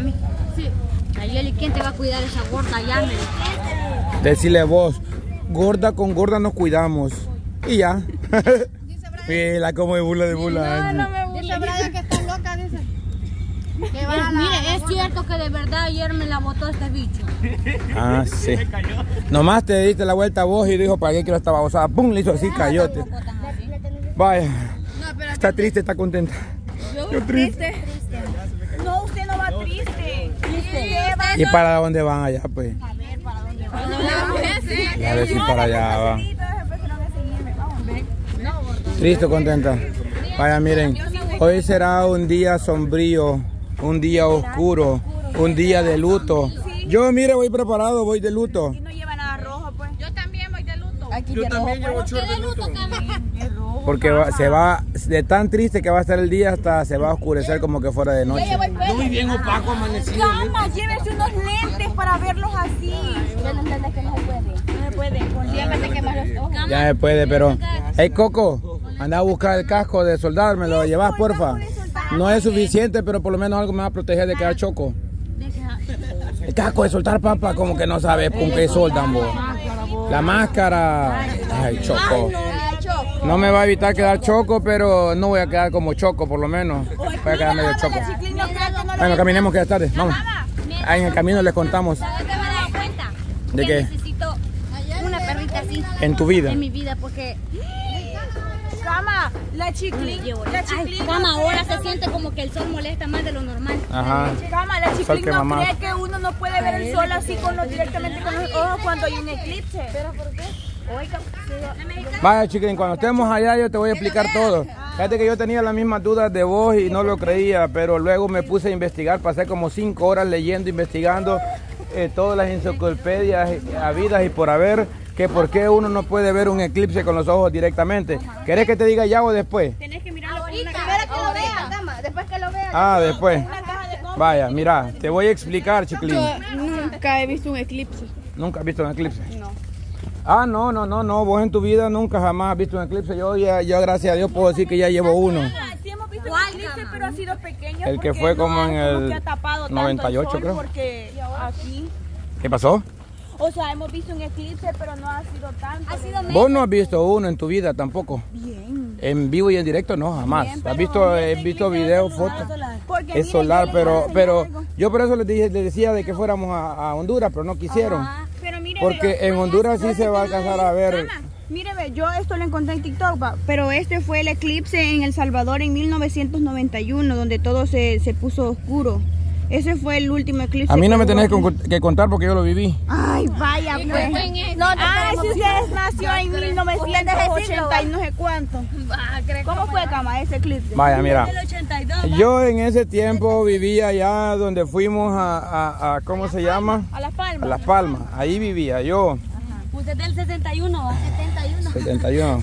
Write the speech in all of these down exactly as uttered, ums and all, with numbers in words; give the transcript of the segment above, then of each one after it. mami? Sí. Ayeli, ¿quién te va a cuidar esa gorda? Llámela. Decile vos, gorda con gorda nos cuidamos. Y ya. Pela, como de burla de burla. No, no me burla. Dice Brian que está loca, dice. Que va a la, mire, la es gorda. Cierto que de verdad ayer me la botó este bicho. Ah, sí. Se cayó. Nomás te diste la vuelta a vos y dijo, ¿para qué quiero esta babosada? Pum, le hizo así, cayote. Vaya. No, pero está triste, está contenta. Yo, yo triste. triste. No, usted no va triste. triste. ¿Y para dónde van allá, pues? A ver, ¿para dónde van? A ver si para allá va. Triste, contenta. Vaya, miren, hoy será un día sombrío, un día oscuro, un día de luto. Yo, mire, voy preparado, voy de luto. ¿Y no lleva nada rojo, pues? Yo también voy de luto. Aquí yo también llevo short de luto. Porque va, se va, de tan triste que va a estar el día, hasta se va a oscurecer como que fuera de noche. Muy bien opaco amanecido. Cama, llévese unos lentes para verlos así. Ya los lentes que no se puede. No se puede, consíganse que más los ojos. Ya se puede, pero... Hey, Coco. Anda a buscar el casco de soldado, me lo llevas, porfa. No es suficiente, pero por lo menos algo me va a proteger de quedar choco. El casco de soltar, papá, como que no sabes con qué soldan vos. La máscara. Ay, choco. No me va a evitar quedar choco, pero no voy a quedar como choco, por lo menos. Voy a quedar medio choco. Bueno, caminemos que ya es tarde. Vamos. Ahí en el camino les contamos. ¿De qué? Necesito una perrita así. En tu vida. En mi vida, porque... Cama, la chiclín, la chiclín. Cama, ahora se siente como que el sol molesta más de lo normal. Ajá. Cama, la chiclín no mamá. cree que uno no puede ver el sol así con los, directamente con los ojos cuando hay un eclipse. ¿Pero por qué? Vaya, chiclín, cuando estemos allá yo te voy a explicar todo. Fíjate que yo tenía las mismas dudas de vos y no lo creía, pero luego me puse a investigar, pasé como cinco horas leyendo, investigando eh, todas las enciclopedias habidas y por haber. Que por qué uno no puede ver un eclipse con los ojos directamente. ¿Querés que te diga ya o después? Tenés que mirarlo ahorita. Primero que lo veas, dama. Después que lo veas. Ah, después. Vaya, mira, te voy a explicar, chiquilín. Nunca he visto un eclipse. ¿Nunca has visto un eclipse? No. Ah, no, no, no, no. Vos en tu vida nunca jamás has visto un eclipse. Yo, ya, yo gracias a Dios, puedo decir que ya llevo uno. Sí hemos visto un eclipse, pero ha sido pequeño. El que fue como en el noventa y ocho, creo. Porque aquí... ¿Qué pasó? O sea, hemos visto un eclipse, pero no ha sido tanto. Ha sido ¿Vos no has visto uno en tu vida tampoco? Bien. En vivo y en directo no, jamás. Bien, has visto, he visto videos, fotos. Es solar, pero pero yo por eso les, dije, les decía de que fuéramos a, a Honduras, pero no quisieron. Ajá. Pero mire, porque en Honduras sí se va a alcanzar a ver. Mire, yo esto lo encontré en TikTok, pero este fue el eclipse en El Salvador en mil novecientos noventa y uno, donde todo se, se puso oscuro. Ese fue el último eclipse. A mí no me tenés que, que contar porque yo lo viví. Ay, vaya, pues. No, ah, si ustedes nació en mil novecientos ochenta y no sé cuánto. ¿Cómo fue, Cama, ese eclipse? Vaya, mira. Yo en ese tiempo vivía allá donde fuimos a, a, a ¿cómo se llama? A Las Palmas. A Las Palmas. Ahí vivía yo. Usted del sesenta y uno, setenta y uno. setenta y uno.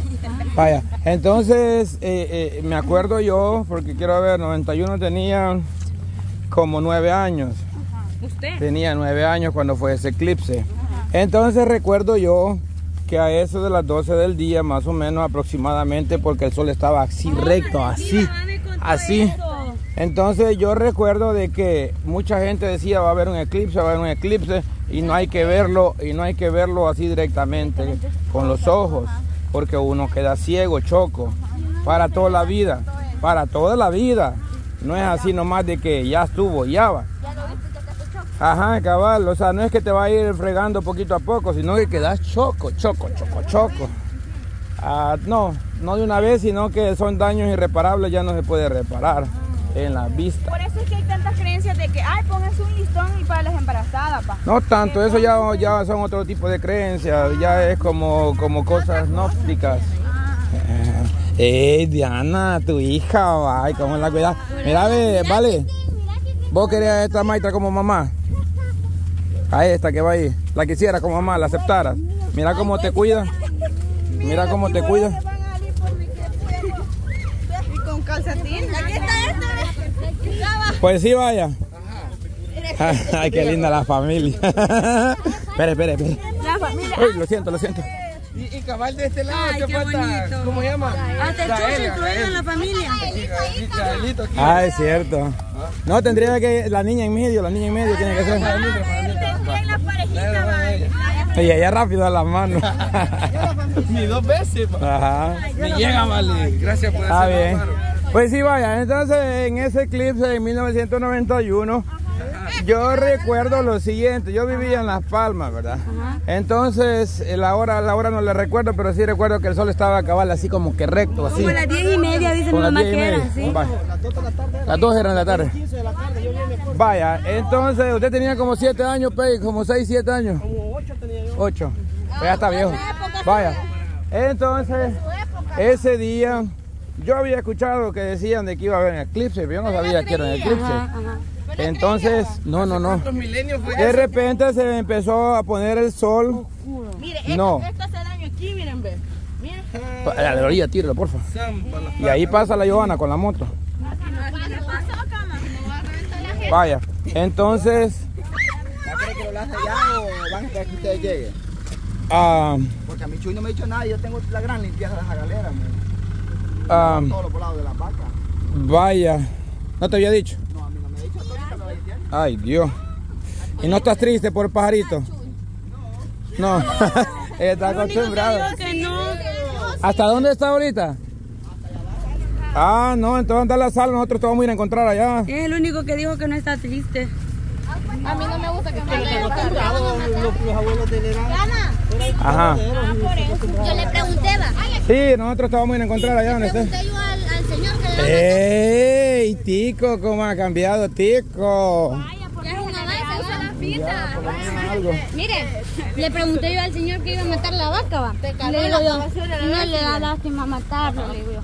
Vaya, entonces eh, eh, me acuerdo yo, porque quiero ver, noventa y uno tenía... como nueve años. ¿Usted? Tenía nueve años cuando fue ese eclipse. Ajá. Entonces recuerdo yo que a eso de las doce del día, más o menos aproximadamente, porque el sol estaba así recto, así, así. Entonces yo recuerdo de que mucha gente decía va a haber un eclipse, va a haber un eclipse y no hay que verlo, y no hay que verlo así directamente con los ojos, porque uno queda ciego, choco, para toda la vida, para toda la vida. No es así nomás de que ya estuvo, ya va. Ya lo viste, ya quedaste choco. Ajá, cabal. O sea, no es que te va a ir fregando poquito a poco, sino que quedas choco, choco, choco, choco. Ah, no, no de una vez, sino que son daños irreparables, ya no se puede reparar en la vista. Por eso es que hay tantas creencias de que, ay, póngase un listón y para las embarazadas, pa. No tanto, eso ya, ya son otro tipo de creencias, ya es como, como cosas gnósticas. Eh, Diana, tu hija, ay, cómo la cuidas. Mira, ve, vale. ¿Vos querés a esta maestra como mamá? A esta que va ahí. La quisieras como mamá, la aceptaras. Mira cómo te cuida. Mira cómo te cuida. Y con calcetín. Aquí está esta. Pues sí, vaya. Ay, qué linda la familia. Espere, espere, espere. Uy, lo siento, lo siento. Y, y cabal de este lado, ay, ¿qué falta? Bonito. ¿Cómo se llama? Hasta el chucho incluido en la familia. Ay, es cierto. No, tendría que la niña en medio, la niña en medio tiene que ser. Y ella rápido a las manos. Ni dos veces. Ajá. Me llega, vale. Gracias por hacerlo. Ah, bien. Pues sí, vaya. Entonces, en ese clip de mil novecientos noventa y uno, yo recuerdo lo siguiente. Yo vivía en Las Palmas, ¿verdad? Entonces, la hora, la hora no la recuerdo, pero sí recuerdo que el sol estaba a cabal, así como que recto, así. Como las diez y media, dicen mi mamá que eran, ¿sí? Las dos eran de la tarde. Vaya, entonces, usted tenía como siete años, Pei, como seis, siete años. Como ocho tenía yo. Ocho. Pues ya está viejo. Vaya. Entonces, ese día, yo había escuchado que decían de que iba a haber un eclipse, pero yo no sabía que era un eclipse. Entonces, no, no, no. De repente se empezó a poner el sol. Mire, esto hace daño aquí, miren, ve. Miren. A la orilla, tíralo, porfa. Y ahí pasa la Giovanna con la moto. Vaya, entonces. ¿Va a querer que lo lance ya o van a esperar que ustedes lleguen? Ah. Porque a mi Chuy no me ha dicho nada, yo tengo la gran limpieza de las galeras, ah. Todos los volados de las vacas. Vaya. ¿No te había dicho? No, a mí no me ha dicho, todo lo dicen. Ay, Dios. ¿Y no estás triste por el pajarito? No. No. Está acostumbrado. ¿Hasta dónde está ahorita? Ah, no, entonces dale la sal, nosotros te vamos a ir a encontrar allá. Es el único que dijo que no está triste. A mí no me gusta que me hayan comprado los abuelos de Diana. Ajá. Yo le pregunté, va. Sí, nosotros te vamos a ir a encontrar allá donde esté. Le pregunté yo al señor que le... ¡Ey, Tico! ¿Cómo ha cambiado, Tico? Vaya, porque es una vaca, usa las pinzas. Mire, le pregunté yo al señor que iba a matar la vaca, va. Le digo yo, no le da lástima matarlo, le digo yo.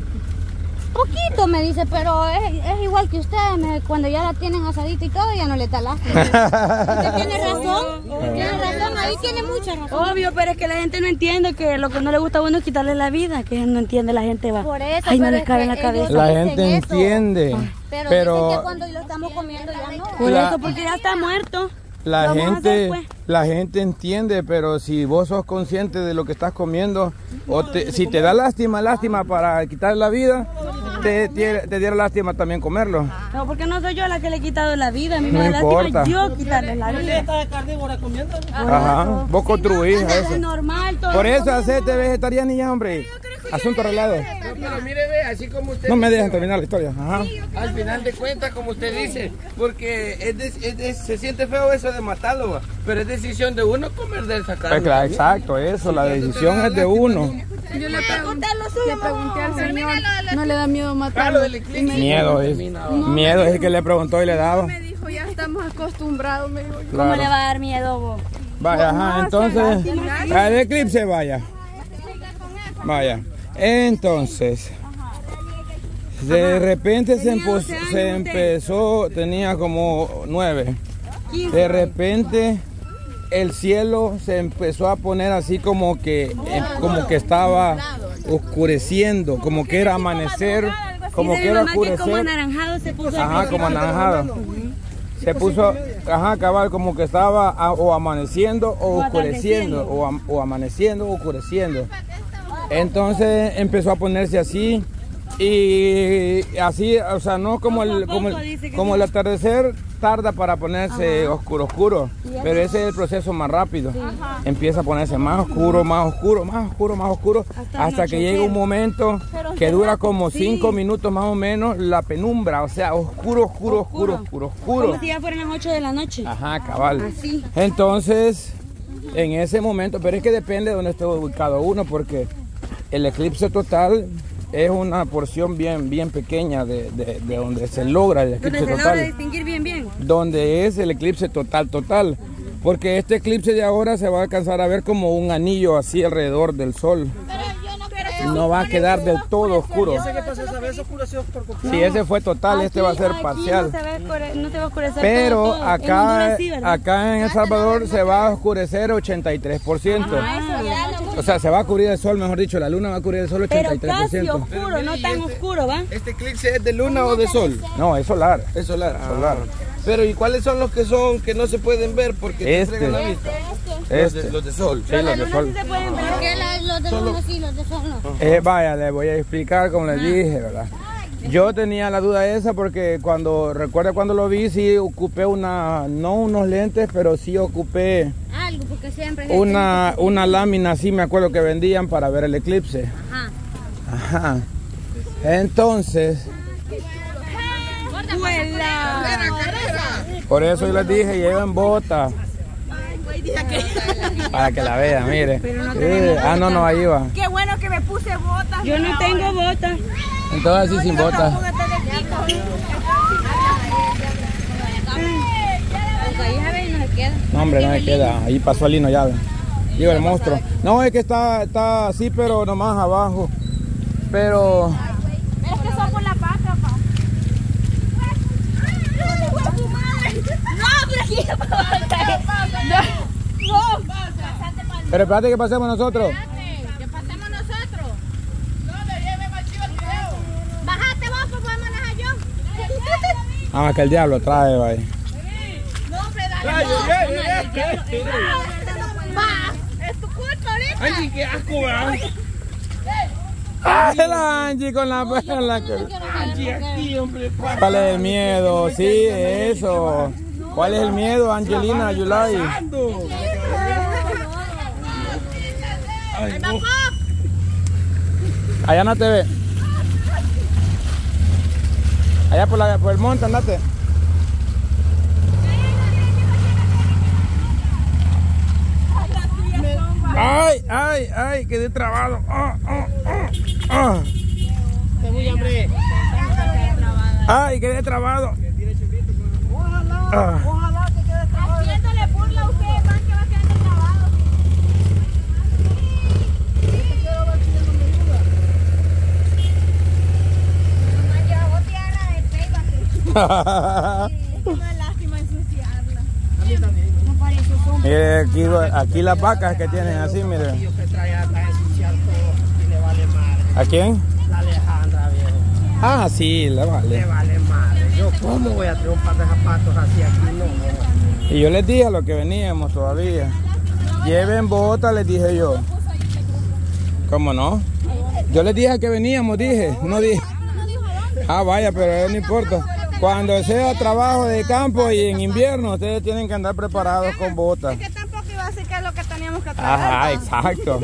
Poquito me dice, pero es, es igual que ustedes, me, cuando ya la tienen asadita y todo, ya no le talaste. Usted tiene razón, obvio, tiene razón, ahí tiene mucha razón. Obvio, pero es que la gente no entiende que lo que no le gusta a uno es quitarle la vida, que no entiende la gente, va. Por eso, ay, no les cabe en la cabeza. La gente entiende, pero, pero dicen que cuando lo estamos comiendo ya no. Por la, eso, porque ya está muerto. La gente, hacer, pues. la gente entiende, pero si vos sos consciente de lo que estás comiendo, no, o te, si te da lástima, lástima para quitar la vida, Te, te, te dieron lástima también comerlo. No, porque no soy yo la que le he quitado la vida. A mí me da lástima yo quitarle la vida. ¿Estás de carnívora comiendo? Ajá, vos construís eso. Por eso hacete vegetariana, ya, hombre. Asunto arreglado. Pero mire, ve, así como usted... No me dejan terminar la historia. Ajá. Al final de cuentas, como usted dice, porque es de, es de, se siente feo eso de matarlo, pero es decisión de uno comer de esa carne. Pues, exacto, eso, la decisión es de uno. Yo le pregunté, le pregunté al señor, no le da miedo matarlo. Miedo es, miedo es el que le preguntó y le daba. Me dijo, ya estamos acostumbrados, me dijo. ¿Cómo le va a dar miedo vos? Vaya, ajá, entonces, al eclipse vaya. Vaya, entonces, de repente se, se empezó, tenía como nueve. De repente... el cielo se empezó a poner así como que, como que estaba oscureciendo, como que era amanecer, como que era oscurecer. Como anaranjado se puso. Ajá, como anaranjado. Se puso, ajá, cabal, como que estaba o amaneciendo o oscureciendo, o, am, o amaneciendo o oscureciendo. Entonces empezó a ponerse así y así, o sea, no como el, como el, como el atardecer. Tarda para ponerse, ajá, oscuro, oscuro, pero ese es el proceso más rápido. Sí. Empieza a ponerse más oscuro, más oscuro, más oscuro, más oscuro, hasta, hasta que llega un momento que dura como cinco sí. minutos más o menos la penumbra, o sea, oscuro, oscuro, oscuro, oscuro, oscuro. Como si ya fueran las ocho de la noche. Ajá, cabal. Así. Entonces, en ese momento, pero es que depende de dónde esté ubicado uno, porque el eclipse total... es una porción bien, bien pequeña de, de, de donde se logra el eclipse total. Donde se logra distinguir bien, bien. Donde es el eclipse total, total. Porque este eclipse de ahora se va a alcanzar a ver como un anillo así alrededor del sol. No va a quedar del todo oscuro. Si ese fue total, este va a ser parcial. Pero acá, acá en El Salvador se va a oscurecer ochenta y tres por ciento. O sea, se va a cubrir el sol, mejor dicho, la luna va a cubrir el sol ochenta y tres por ciento. Pero casi oscuro, no tan oscuro, ¿va? ¿Este eclipse es de luna o de sol? No, es solar. Es solar, solar. Pero ¿y cuáles son los que son que no se pueden ver porque te entregan la vista? Este, los de sol. Sí, los de sol. Los de luna sí, los de sol no. Eh, vaya, les voy a explicar como les dije, ¿verdad? Yo tenía la duda esa porque cuando, recuerda cuando lo vi, sí ocupé una, no unos lentes, pero sí ocupé algo, porque siempre una, una lámina, sí me acuerdo que vendían para ver el eclipse. Ajá. Ajá. Entonces, por eso yo les dije, lleven bota. Para que la vean, mire. No sí. Ah, no, no, ahí va. Qué bueno que me puse botas. Yo no tengo botas. Entonces así no, sin botas. No, hombre, no se queda. Ahí pasó Alino, ya ven. Digo, el monstruo. No, es que está, está así, pero nomás abajo. Pero... es que son por la paca, pa. No, pero espérate que pasemos nosotros. Espérate, que pasemos nosotros. No, me lleve más chido el video. Bájate vos, pues voy a manejar yo. Ah, que el diablo trae, vaya. No, hombre, dale. Es tu culpa ahorita. Angie, qué asco, ¿verdad? Ah, la Angie con la perla. Angie, aquí, hombre. ¿Cuál es el miedo? Sí, eso. ¿Cuál es el miedo, Angelina Yulay? Ay, no. Allá no te ve. Allá por, la, por el monte, andate. Ay, ay, ay, quedé trabado. Oh, oh, oh, oh. Ay, quedé trabado. Ojalá, ojalá que quede trabado. Haciéndole burla a ustedes, van que va a quedar trabado. Una lástima ensuciarla. A mí también. No parece sombra. Eh, aquí, aquí las vacas que tienen así, miren. ¿A quién? La Alejandra, viejo. Ah, sí, le vale. Le vale madre. Yo, ¿cómo voy a traer un par de zapatos así aquí? No, no. Y yo les dije a los que veníamos todavía. Lleven botas, les dije yo. ¿Cómo no? Yo les dije a que veníamos, dije. No dije. Ah, vaya, pero no importa. Cuando sea trabajo de campo y en invierno, ustedes tienen que andar preparados con botas. Es que tampoco iba a ser que es lo que teníamos que trabajar. Ajá, exacto.